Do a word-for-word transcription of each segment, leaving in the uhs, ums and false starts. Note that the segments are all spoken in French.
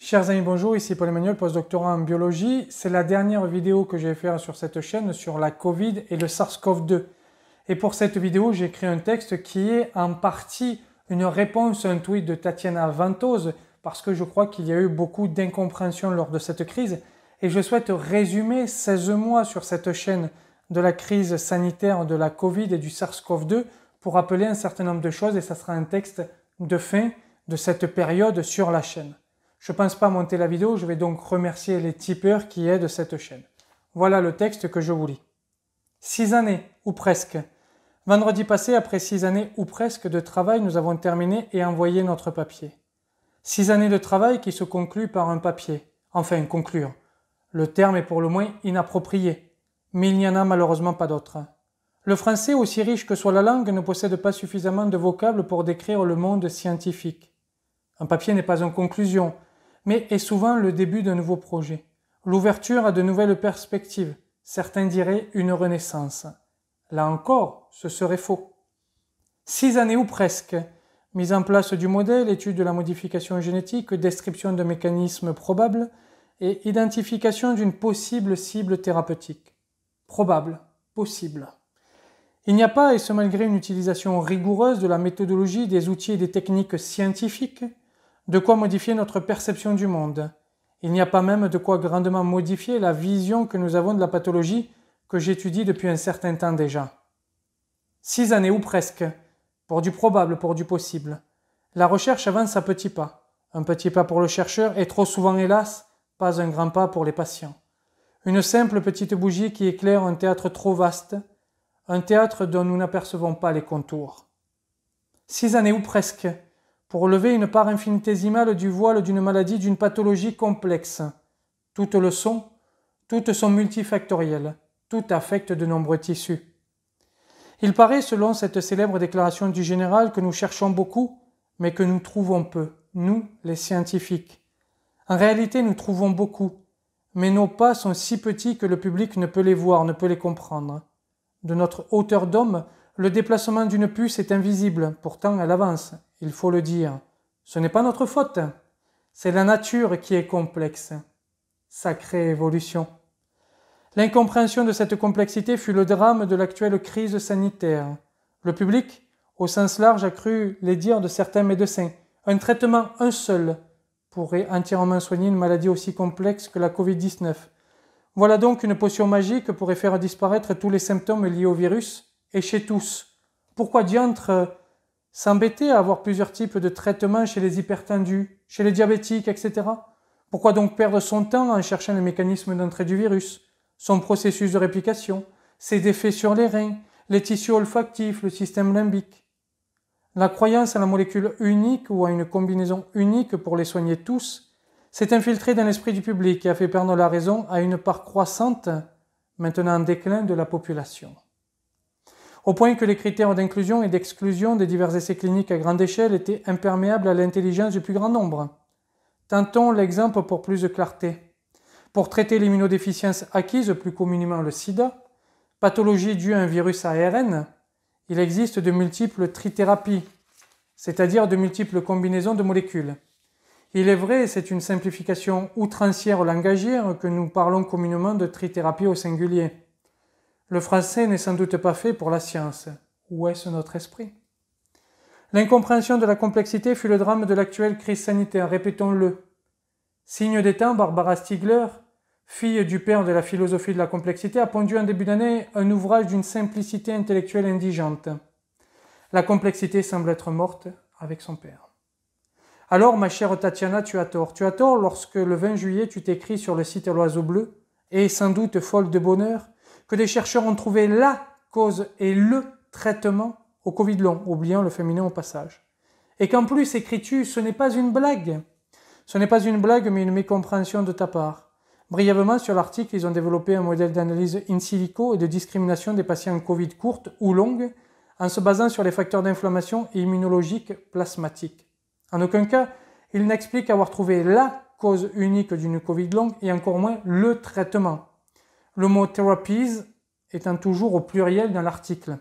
Chers amis, bonjour, ici Paul Emmanuel, postdoctorant en biologie. C'est la dernière vidéo que je vais faire sur cette chaîne sur la Covid et le SARS-CoV deux. Et pour cette vidéo, j'ai écrit un texte qui est en partie une réponse à un tweet de Tatiana Ventôse, parce que je crois qu'il y a eu beaucoup d'incompréhension lors de cette crise. Et je souhaite résumer seize mois sur cette chaîne de la crise sanitaire de la Covid et du SARS-CoV deux pour rappeler un certain nombre de choses, et ça sera un texte de fin de cette période sur la chaîne. Je ne pense pas monter la vidéo, je vais donc remercier les tipeurs qui aident cette chaîne. Voilà le texte que je vous lis. Six années, ou presque. Vendredi passé, après six années ou presque de travail, nous avons terminé et envoyé notre papier. Six années de travail qui se concluent par un papier. Enfin, conclure. Le terme est pour le moins inapproprié, mais il n'y en a malheureusement pas d'autre. Le français, aussi riche que soit la langue, ne possède pas suffisamment de vocables pour décrire le monde scientifique. Un papier n'est pas en conclusion, mais est souvent le début d'un nouveau projet, l'ouverture à de nouvelles perspectives, certains diraient une renaissance. Là encore, ce serait faux. Six années ou presque, mise en place du modèle, étude de la modification génétique, description de mécanismes probables et identification d'une possible cible thérapeutique. Probable, possible. Il n'y a pas, et ce malgré une utilisation rigoureuse de la méthodologie, des outils et des techniques scientifiques, de quoi modifier notre perception du monde. Il n'y a pas même de quoi grandement modifier la vision que nous avons de la pathologie que j'étudie depuis un certain temps déjà. Six années ou presque, pour du probable, pour du possible. La recherche avance à petits pas. Un petit pas pour le chercheur et trop souvent, hélas, pas un grand pas pour les patients. Une simple petite bougie qui éclaire un théâtre trop vaste, un théâtre dont nous n'apercevons pas les contours. Six années ou presque, pour lever une part infinitésimale du voile d'une maladie, d'une pathologie complexe. Toutes le sont, toutes sont multifactorielles, toutes affectent de nombreux tissus. Il paraît, selon cette célèbre déclaration du général, que nous cherchons beaucoup, mais que nous trouvons peu, nous, les scientifiques. En réalité, nous trouvons beaucoup, mais nos pas sont si petits que le public ne peut les voir, ne peut les comprendre. De notre hauteur d'homme, le déplacement d'une puce est invisible, pourtant elle avance, il faut le dire. Ce n'est pas notre faute, c'est la nature qui est complexe. Sacrée évolution. L'incompréhension de cette complexité fut le drame de l'actuelle crise sanitaire. Le public, au sens large, a cru les dires de certains médecins. Un traitement, un seul, pourrait entièrement soigner une maladie aussi complexe que la Covid dix-neuf. Voilà donc une potion magique qui pourrait faire disparaître tous les symptômes liés au virus, et chez tous. Pourquoi diantre euh, s'embêter à avoir plusieurs types de traitements chez les hypertendus, chez les diabétiques, et cetera. Pourquoi donc perdre son temps en cherchant les mécanismes d'entrée du virus, son processus de réplication, ses effets sur les reins, les tissus olfactifs, le système limbique? La croyance à la molécule unique ou à une combinaison unique pour les soigner tous s'est infiltré dans l'esprit du public et a fait perdre la raison à une part croissante, maintenant en déclin, de la population. Au point que les critères d'inclusion et d'exclusion des divers essais cliniques à grande échelle étaient imperméables à l'intelligence du plus grand nombre. Tentons l'exemple pour plus de clarté. Pour traiter l'immunodéficience acquise, plus communément le sida, pathologie due à un virus à A R N, il existe de multiples trithérapies, c'est-à-dire de multiples combinaisons de molécules. Il est vrai, c'est une simplification outrancière langagière que nous parlons communément de trithérapie au singulier. Le français n'est sans doute pas fait pour la science. Où est-ce notre esprit? L'incompréhension de la complexité fut le drame de l'actuelle crise sanitaire, répétons-le. Signe des temps, Barbara Stiegler, fille du père de la philosophie de la complexité, a pondu en début d'année un ouvrage d'une simplicité intellectuelle indigente. La complexité semble être morte avec son père. Alors, ma chère Tatiana, tu as tort. Tu as tort lorsque le vingt juillet, tu t'écris sur le site L'Oiseau Bleu, et sans doute folle de bonheur, que des chercheurs ont trouvé LA cause et LE traitement au Covid long, oubliant le féminin au passage. Et qu'en plus, écris-tu, ce n'est pas une blague. Ce n'est pas une blague, mais une mécompréhension de ta part. Brièvement, sur l'article, ils ont développé un modèle d'analyse in silico et de discrimination des patients Covid courte ou longue, en se basant sur les facteurs d'inflammation immunologique plasmatique. En aucun cas, il n'explique avoir trouvé LA cause unique d'une Covid longue et encore moins LE traitement. Le mot « therapies » étant toujours au pluriel dans l'article.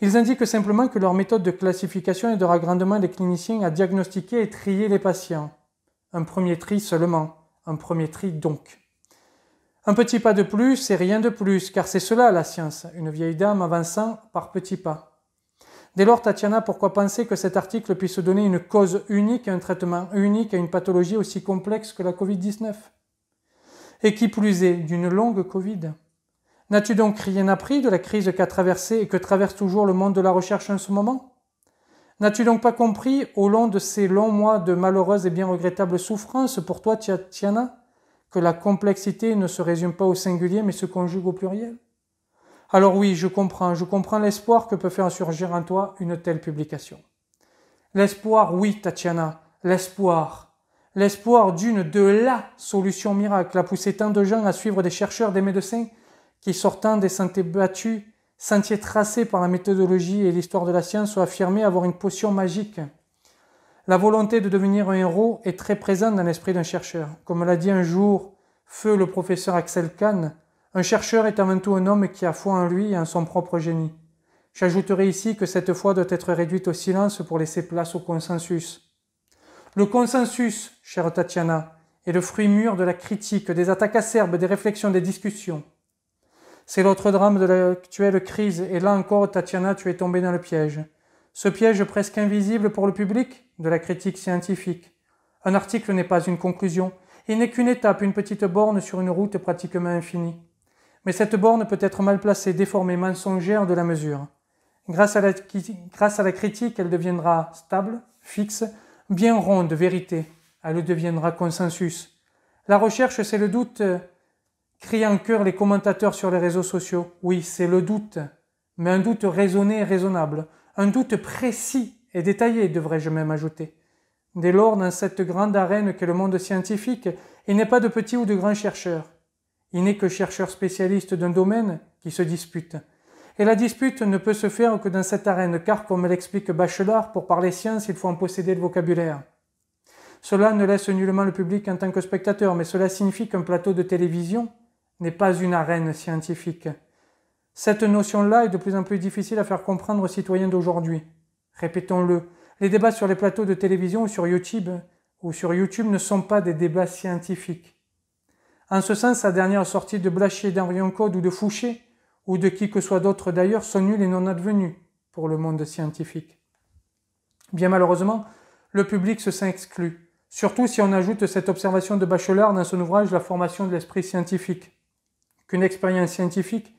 Ils indiquent simplement que leur méthode de classification est de ragrandement des cliniciens à diagnostiquer et trier les patients. Un premier tri seulement, un premier tri donc. Un petit pas de plus et rien de plus, car c'est cela la science, une vieille dame avançant par petits pas. Dès lors, Tatiana, pourquoi penser que cet article puisse donner une cause unique, un traitement unique à une pathologie aussi complexe que la Covid dix-neuf? Et qui plus est, d'une longue Covid? N'as-tu donc rien appris de la crise qu'a traversée et que traverse toujours le monde de la recherche en ce moment? N'as-tu donc pas compris, au long de ces longs mois de malheureuses et bien regrettables souffrances, pour toi, Tatiana, que la complexité ne se résume pas au singulier mais se conjugue au pluriel? Alors oui, je comprends, je comprends l'espoir que peut faire surgir en toi une telle publication. L'espoir, oui, Tatiana, l'espoir. L'espoir d'une de la solution miracle a poussé tant de gens à suivre des chercheurs, des médecins, qui sortant des sentiers battus, sentiers tracés par la méthodologie et l'histoire de la science, ont affirmé avoir une potion magique. La volonté de devenir un héros est très présente dans l'esprit d'un chercheur. Comme l'a dit un jour feu le professeur Axel Kahn, un chercheur est avant tout un homme qui a foi en lui et en son propre génie. J'ajouterai ici que cette foi doit être réduite au silence pour laisser place au consensus. Le consensus, chère Tatiana, est le fruit mûr de la critique, des attaques acerbes, des réflexions, des discussions. C'est l'autre drame de l'actuelle crise, et là encore, Tatiana, tu es tombée dans le piège. Ce piège presque invisible pour le public de la critique scientifique. Un article n'est pas une conclusion, il n'est qu'une étape, une petite borne sur une route pratiquement infinie. Mais cette borne peut être mal placée, déformée, mensongère de la mesure. Grâce à la, grâce à la critique, elle deviendra stable, fixe, bien ronde, vérité. Elle deviendra consensus. La recherche, c'est le doute... Crient en chœur les commentateurs sur les réseaux sociaux. Oui, c'est le doute, mais un doute raisonné et raisonnable. Un doute précis et détaillé, devrais-je même ajouter. Dès lors, dans cette grande arène qu'est le monde scientifique, il n'est pas de petits ou de grands chercheurs. Il n'est que chercheurs spécialistes d'un domaine qui se disputent. Et la dispute ne peut se faire que dans cette arène, car, comme l'explique Bachelard, pour parler science, il faut en posséder le vocabulaire. Cela ne laisse nullement le public en tant que spectateur, mais cela signifie qu'un plateau de télévision n'est pas une arène scientifique. Cette notion-là est de plus en plus difficile à faire comprendre aux citoyens d'aujourd'hui. Répétons-le, les débats sur les plateaux de télévision ou sur YouTube, ou sur YouTube ne sont pas des débats scientifiques. En ce sens, la dernière sortie de Blachier, d'Henrion Code ou de Fouché, ou de qui que soit d'autre d'ailleurs, sont nuls et non advenus pour le monde scientifique. Bien malheureusement, le public se sent exclu. Surtout si on ajoute cette observation de Bachelard dans son ouvrage « La formation de l'esprit scientifique », qu'une expérience scientifique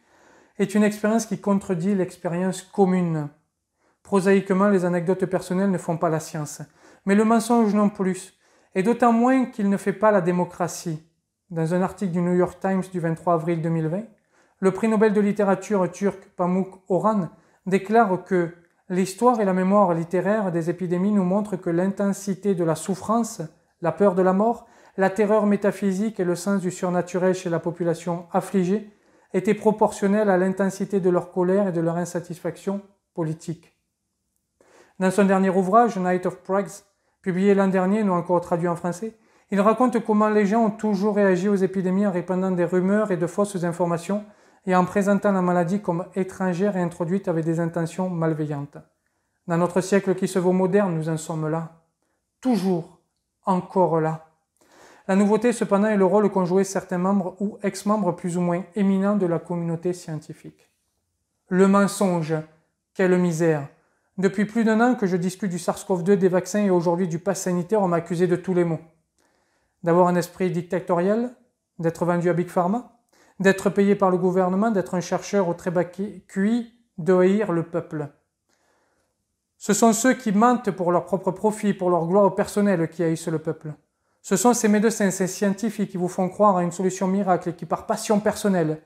est une expérience qui contredit l'expérience commune. Prosaïquement, les anecdotes personnelles ne font pas la science, mais le mensonge non plus, et d'autant moins qu'il ne fait pas la démocratie. Dans un article du New York Times du vingt-trois avril deux mille vingt, le prix Nobel de littérature turc Pamuk Orhan déclare que l'histoire et la mémoire littéraire des épidémies nous montrent que l'intensité de la souffrance, la peur de la mort, la terreur métaphysique et le sens du surnaturel chez la population affligée étaient proportionnelles à l'intensité de leur colère et de leur insatisfaction politique. Dans son dernier ouvrage, Night of Prague, publié l'an dernier, non encore traduit en français, il raconte comment les gens ont toujours réagi aux épidémies en répandant des rumeurs et de fausses informations, et en présentant la maladie comme étrangère et introduite avec des intentions malveillantes. Dans notre siècle qui se veut moderne, nous en sommes là. Toujours, encore là. La nouveauté, cependant, est le rôle qu'ont joué certains membres ou ex-membres plus ou moins éminents de la communauté scientifique. Le mensonge, quelle misère! Depuis plus d'un an que je discute du SARS CoV deux, des vaccins et aujourd'hui du pass sanitaire, on m'a accusé de tous les maux. D'avoir un esprit dictatorial, d'être vendu à Big Pharma, d'être payé par le gouvernement, d'être un chercheur au très bas Q I, de haïr le peuple. Ce sont ceux qui mentent pour leur propre profit, pour leur gloire personnelle qui haïssent le peuple. Ce sont ces médecins, ces scientifiques qui vous font croire à une solution miracle et qui, par passion personnelle,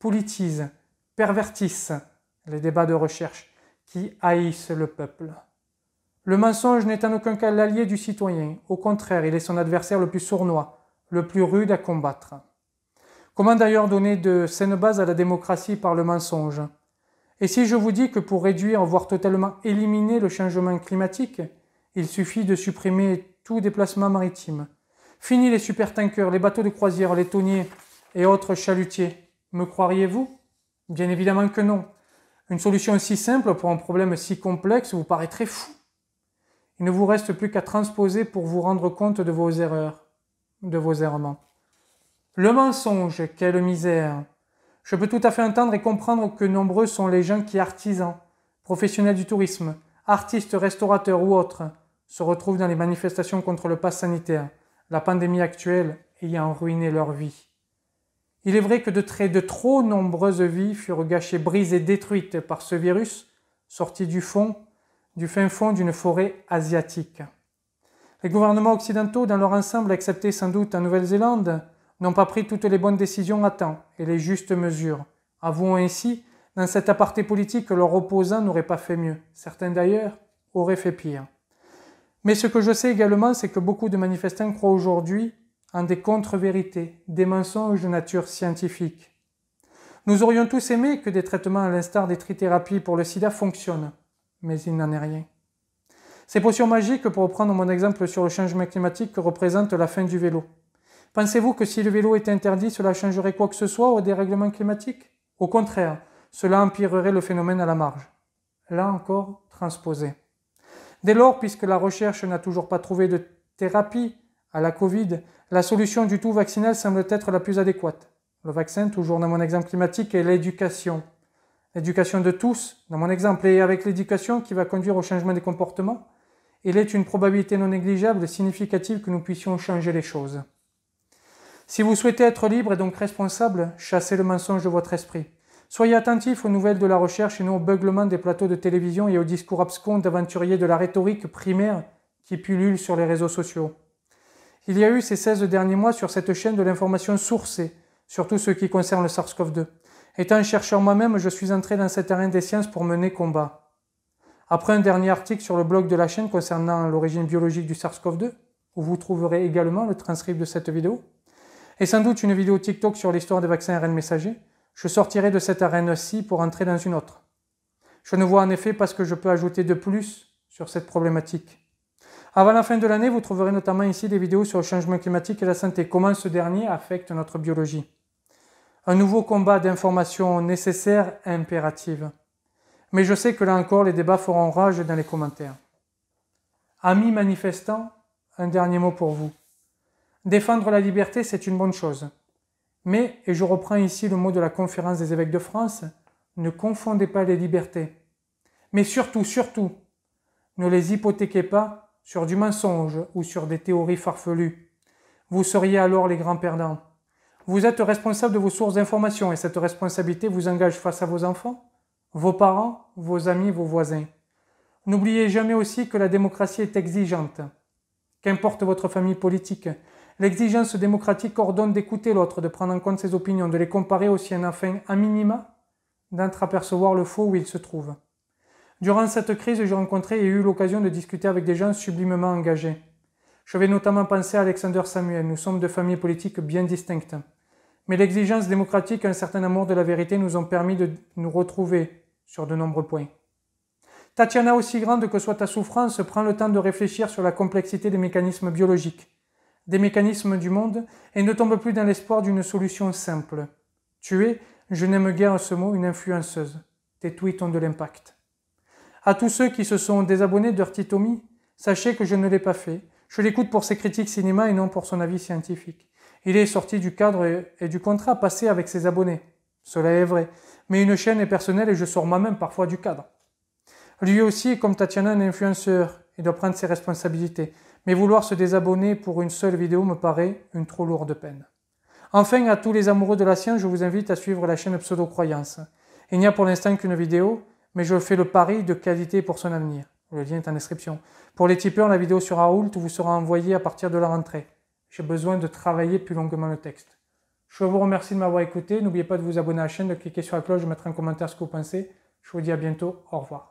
politisent, pervertissent les débats de recherche, qui haïssent le peuple. Le mensonge n'est en aucun cas l'allié du citoyen. Au contraire, il est son adversaire le plus sournois, le plus rude à combattre. Comment d'ailleurs donner de saines bases à la démocratie par le mensonge? Et si je vous dis que pour réduire, voire totalement éliminer le changement climatique, il suffit de supprimer tout déplacement maritime. Fini les supertankers, les bateaux de croisière, les thoniers et autres chalutiers. Me croiriez-vous? Bien évidemment que non. Une solution si simple pour un problème si complexe vous paraîtrait fou. Il ne vous reste plus qu'à transposer pour vous rendre compte de vos erreurs, de vos errements. Le mensonge, quelle misère! Je peux tout à fait entendre et comprendre que nombreux sont les gens qui, artisans, professionnels du tourisme, artistes, restaurateurs ou autres, se retrouvent dans les manifestations contre le pass sanitaire, la pandémie actuelle ayant ruiné leur vie. Il est vrai que de très, de trop nombreuses vies furent gâchées, brisées, détruites par ce virus, sorti du fond, du fin fond d'une forêt asiatique. Les gouvernements occidentaux, dans leur ensemble, excepté sans doute en Nouvelle-Zélande, n'ont pas pris toutes les bonnes décisions à temps et les justes mesures. Avouons ainsi, dans cet aparté politique, leurs opposants n'auraient pas fait mieux. Certains d'ailleurs auraient fait pire. Mais ce que je sais également, c'est que beaucoup de manifestants croient aujourd'hui en des contre-vérités, des mensonges de nature scientifique. Nous aurions tous aimé que des traitements à l'instar des trithérapies pour le sida fonctionnent, mais il n'en est rien. Ces potions magiques, pour reprendre mon exemple sur le changement climatique, représentent la fin du vélo. Pensez-vous que si le vélo était interdit, cela changerait quoi que ce soit au dérèglement climatique? Au contraire, cela empirerait le phénomène à la marge. Là encore, transposé. Dès lors, puisque la recherche n'a toujours pas trouvé de thérapie à la Covid, la solution du tout vaccinal semble être la plus adéquate. Le vaccin, toujours dans mon exemple climatique, est l'éducation. L'éducation de tous, dans mon exemple, et avec l'éducation qui va conduire au changement des comportements, il est une probabilité non négligeable et significative que nous puissions changer les choses. Si vous souhaitez être libre et donc responsable, chassez le mensonge de votre esprit. Soyez attentifs aux nouvelles de la recherche et non au beuglement des plateaux de télévision et aux discours abscons d'aventuriers de la rhétorique primaire qui pullule sur les réseaux sociaux. Il y a eu ces seize derniers mois sur cette chaîne de l'information sourcée, surtout ce qui concerne le SARS CoV deux. Étant chercheur moi-même, je suis entré dans cet terrain des sciences pour mener combat. Après un dernier article sur le blog de la chaîne concernant l'origine biologique du SARS CoV deux, où vous trouverez également le transcript de cette vidéo, et sans doute une vidéo TikTok sur l'histoire des vaccins A R N messagers, je sortirai de cette arène-ci pour entrer dans une autre. Je ne vois en effet pas ce que je peux ajouter de plus sur cette problématique. Avant la fin de l'année, vous trouverez notamment ici des vidéos sur le changement climatique et la santé, comment ce dernier affecte notre biologie. Un nouveau combat d'informations nécessaires et impératives. Mais je sais que là encore, les débats feront rage dans les commentaires. Amis manifestants, un dernier mot pour vous. Défendre la liberté, c'est une bonne chose. Mais, et je reprends ici le mot de la conférence des évêques de France, ne confondez pas les libertés. Mais surtout, surtout, ne les hypothéquez pas sur du mensonge ou sur des théories farfelues. Vous seriez alors les grands perdants. Vous êtes responsable de vos sources d'information et cette responsabilité vous engage face à vos enfants, vos parents, vos amis, vos voisins. N'oubliez jamais aussi que la démocratie est exigeante. Qu'importe votre famille politique, l'exigence démocratique ordonne d'écouter l'autre, de prendre en compte ses opinions, de les comparer aux siennes, afin, à minima, d'entreapercevoir le faux où il se trouve. Durant cette crise, j'ai rencontré et eu l'occasion de discuter avec des gens sublimement engagés. Je vais notamment penser à Alexander Samuel, nous sommes de familles politiques bien distinctes. Mais l'exigence démocratique et un certain amour de la vérité nous ont permis de nous retrouver sur de nombreux points. Tatiana, aussi grande que soit ta souffrance, prend le temps de réfléchir sur la complexité des mécanismes biologiques, des mécanismes du monde, et ne tombe plus dans l'espoir d'une solution simple. Tu es, je n'aime guère ce mot, une influenceuse. Tes tweets ont de l'impact. À tous ceux qui se sont désabonnés de Dirty Tommy, sachez que je ne l'ai pas fait. Je l'écoute pour ses critiques cinéma et non pour son avis scientifique. Il est sorti du cadre et du contrat passé avec ses abonnés. Cela est vrai, mais une chaîne est personnelle et je sors moi-même parfois du cadre. Lui aussi est comme Tatiana un influenceur et doit prendre ses responsabilités. Mais vouloir se désabonner pour une seule vidéo me paraît une trop lourde peine. Enfin, à tous les amoureux de la science, je vous invite à suivre la chaîne Pseudo-Croyance. Il n'y a pour l'instant qu'une vidéo, mais je fais le pari de qualité pour son avenir. Le lien est en description. Pour les tipeurs, la vidéo sur Raoult vous sera envoyée à partir de la rentrée. J'ai besoin de travailler plus longuement le texte. Je vous remercie de m'avoir écouté. N'oubliez pas de vous abonner à la chaîne, de cliquer sur la cloche, de mettre en commentaire ce que vous pensez. Je vous dis à bientôt. Au revoir.